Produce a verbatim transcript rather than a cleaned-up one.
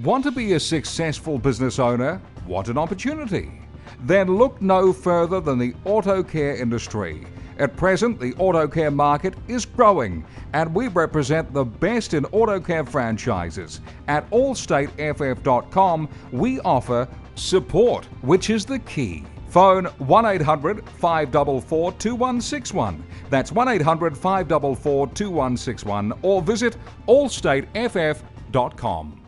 Want to be a successful business owner? Want an opportunity? Then look no further than the auto care industry. At present, the auto care market is growing, and we represent the best in auto care franchises. At Allstate F F dot com, we offer support, which is the key. Phone one eight hundred, five four four, two one six one. That's one eight hundred, five four four, two one six one, or visit Allstate F F dot com.